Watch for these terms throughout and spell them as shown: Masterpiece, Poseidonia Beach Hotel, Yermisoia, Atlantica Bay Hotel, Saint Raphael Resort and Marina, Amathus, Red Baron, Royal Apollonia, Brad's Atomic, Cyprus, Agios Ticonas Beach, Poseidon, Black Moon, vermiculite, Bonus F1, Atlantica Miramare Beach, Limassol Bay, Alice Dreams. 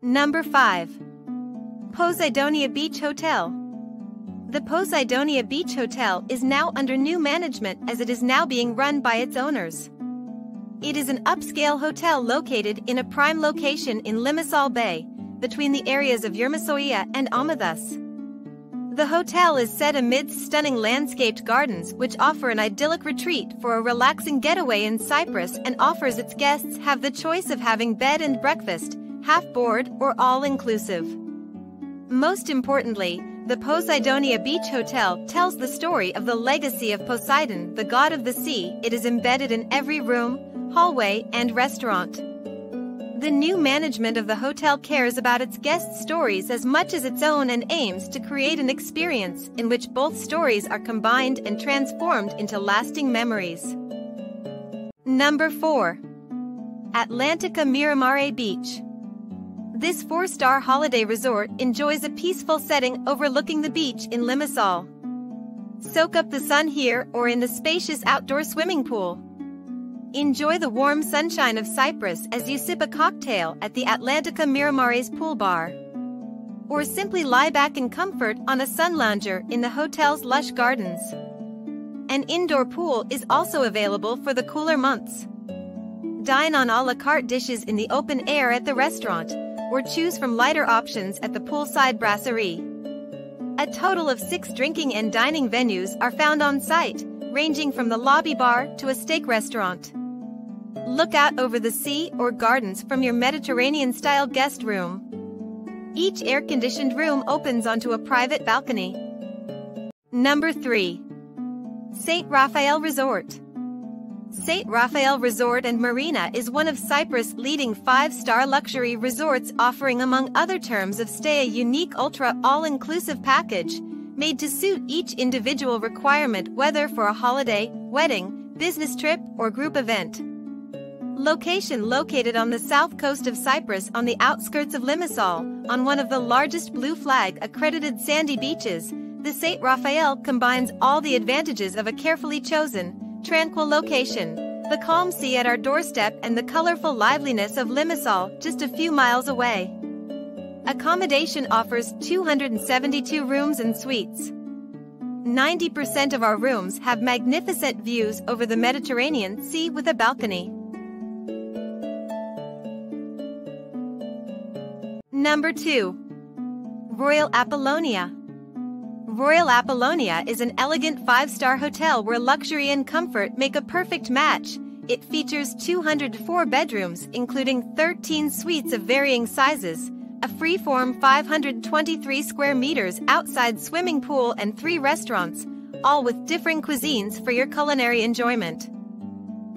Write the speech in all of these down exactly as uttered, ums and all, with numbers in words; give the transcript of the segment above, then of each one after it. Number five. Poseidonia Beach Hotel. The Poseidonia Beach Hotel is now under new management as it is now being run by its owners. It is an upscale hotel located in a prime location in Limassol Bay, between the areas of Yermisoia and Amathus. The hotel is set amidst stunning landscaped gardens which offer an idyllic retreat for a relaxing getaway in Cyprus and offers its guests have the choice of having bed and breakfast, half-board or all-inclusive. Most importantly, the Poseidonia Beach Hotel tells the story of the legacy of Poseidon, the god of the sea. It is embedded in every room, hallway, and restaurant. The new management of the hotel cares about its guests' stories as much as its own and aims to create an experience in which both stories are combined and transformed into lasting memories. Number four. Atlantica Miramare Beach. This four-star holiday resort enjoys a peaceful setting overlooking the beach in Limassol. Soak up the sun here or in the spacious outdoor swimming pool. Enjoy the warm sunshine of Cyprus as you sip a cocktail at the Atlantica Miramare's pool bar. Or simply lie back in comfort on a sun lounger in the hotel's lush gardens. An indoor pool is also available for the cooler months. Dine on a la carte dishes in the open air at the restaurant, or choose from lighter options at the poolside brasserie. A total of six drinking and dining venues are found on site, ranging from the lobby bar to a steak restaurant. Look out over the sea or gardens from your Mediterranean-style guest room. Each air-conditioned room opens onto a private balcony. Number three. Saint Raphael Resort. Saint Raphael Resort and Marina is one of Cyprus' leading five-star luxury resorts, offering among other terms of stay a unique ultra all-inclusive package made to suit each individual requirement, whether for a holiday, wedding, business trip, or group event. Location located on the south coast of Cyprus on the outskirts of Limassol, on one of the largest Blue Flag accredited sandy beaches, the Saint Raphael combines all the advantages of a carefully chosen, tranquil location, the calm sea at our doorstep, and the colorful liveliness of Limassol just a few miles away. Accommodation offers two hundred seventy-two rooms and suites. ninety percent of our rooms have magnificent views over the Mediterranean Sea with a balcony. Number two. Royal Apollonia. Royal Apollonia is an elegant five-star hotel where luxury and comfort make a perfect match. It features two hundred four bedrooms including thirteen suites of varying sizes, a free-form five hundred twenty-three square meters outside swimming pool, and three restaurants, all with differing cuisines for your culinary enjoyment.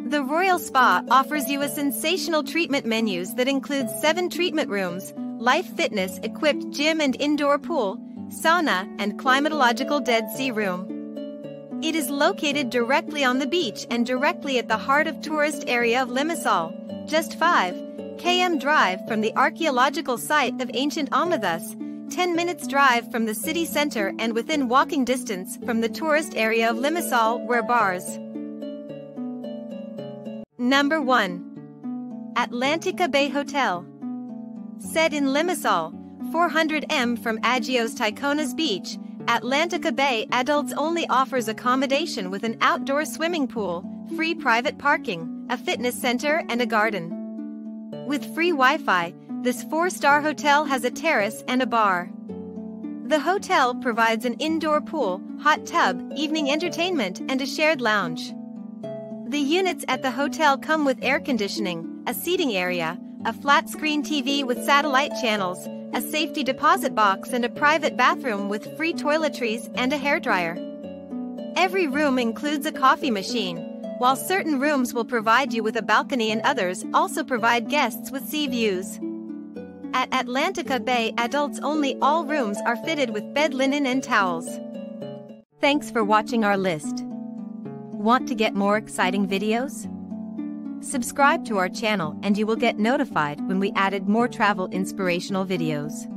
The Royal Spa offers you a sensational treatment menus that includes seven treatment rooms, life fitness-equipped gym and indoor pool, sauna, and climatological Dead Sea Room. It is located directly on the beach and directly at the heart of tourist area of Limassol, just five kilometers drive from the archaeological site of ancient Amathus, ten minutes drive from the city center, and within walking distance from the tourist area of Limassol where bars. Number one. Atlantica Bay Hotel. Set in Limassol, four hundred miles from Agios Ticonas Beach, Atlantica Bay Adults Only offers accommodation with an outdoor swimming pool, free private parking, a fitness center, and a garden. With free Wi-Fi, this four-star hotel has a terrace and a bar. The hotel provides an indoor pool, hot tub, evening entertainment, and a shared lounge. The units at the hotel come with air conditioning, a seating area, a flat-screen T V with satellite channels, a safety deposit box, and a private bathroom with free toiletries and a hairdryer. Every room includes a coffee machine, while certain rooms will provide you with a balcony and others also provide guests with sea views. At Atlantica Bay Adults Only, all rooms are fitted with bed linen and towels. Thanks for watching our list. Want to get more exciting videos? Subscribe to our channel and you will get notified when we added more travel inspirational videos.